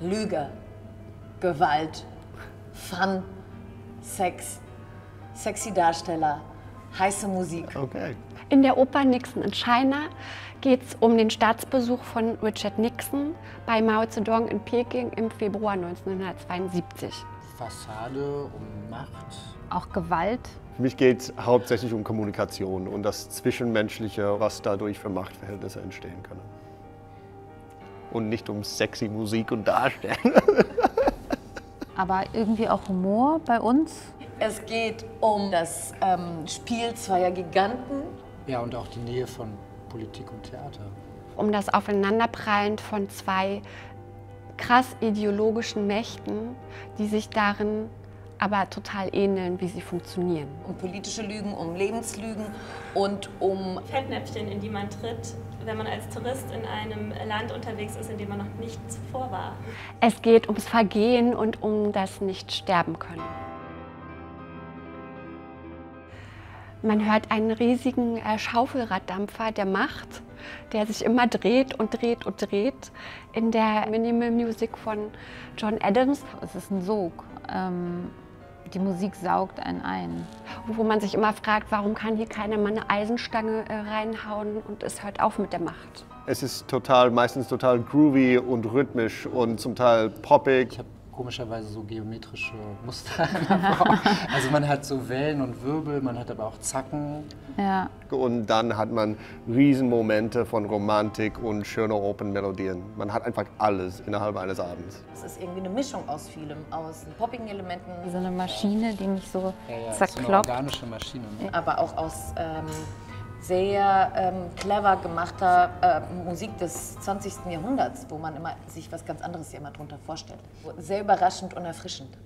Lüge, Gewalt, Fun, Sex, sexy Darsteller, heiße Musik. Okay. In der Oper Nixon in China geht es um den Staatsbesuch von Richard Nixon bei Mao Zedong in Peking im Februar 1972. Fassade und Macht. Auch Gewalt. Für mich geht es hauptsächlich um Kommunikation und das Zwischenmenschliche, was dadurch für Machtverhältnisse entstehen können. Und nicht um sexy Musik und Darstellen. Aber irgendwie auch Humor bei uns. Es geht um das Spiel zweier Giganten. Ja, und auch die Nähe von Politik und Theater. Um das Aufeinanderprallen von zwei krass ideologischen Mächten, die sich darin aber total ähneln, wie sie funktionieren. Um politische Lügen, um Lebenslügen und um Fettnäpfchen, in die man tritt, wenn man als Tourist in einem Land unterwegs ist, in dem man noch nicht zuvor war. Es geht ums Vergehen und um das Nicht-Sterben-Können. Man hört einen riesigen Schaufelraddampfer der Macht, der sich immer dreht und dreht und dreht. In der Minimal Music von John Adams. Es ist ein Sog. Die Musik saugt einen ein. Wo man sich immer fragt, warum kann hier keiner mal eine Eisenstange reinhauen, und es hört auf mit der Macht. Es ist meistens total groovy und rhythmisch und zum Teil poppig. Ich habe komischerweise so geometrische Muster in der Frau. Also man hat so Wellen und Wirbel, man hat aber auch Zacken. Ja. Und dann hat man Riesenmomente von Romantik und schöner Open-Melodien. Man hat einfach alles innerhalb eines Abends. Es ist irgendwie eine Mischung aus vielem, aus poppigen Elementen. Wie so eine Maschine, die mich so zerkloppt. So eine organische Maschine. Ne? Aber auch aus sehr clever gemachter Musik des 20. Jahrhunderts, wo man immer sich was ganz anderes hier immer drunter vorstellt. Sehr überraschend und erfrischend.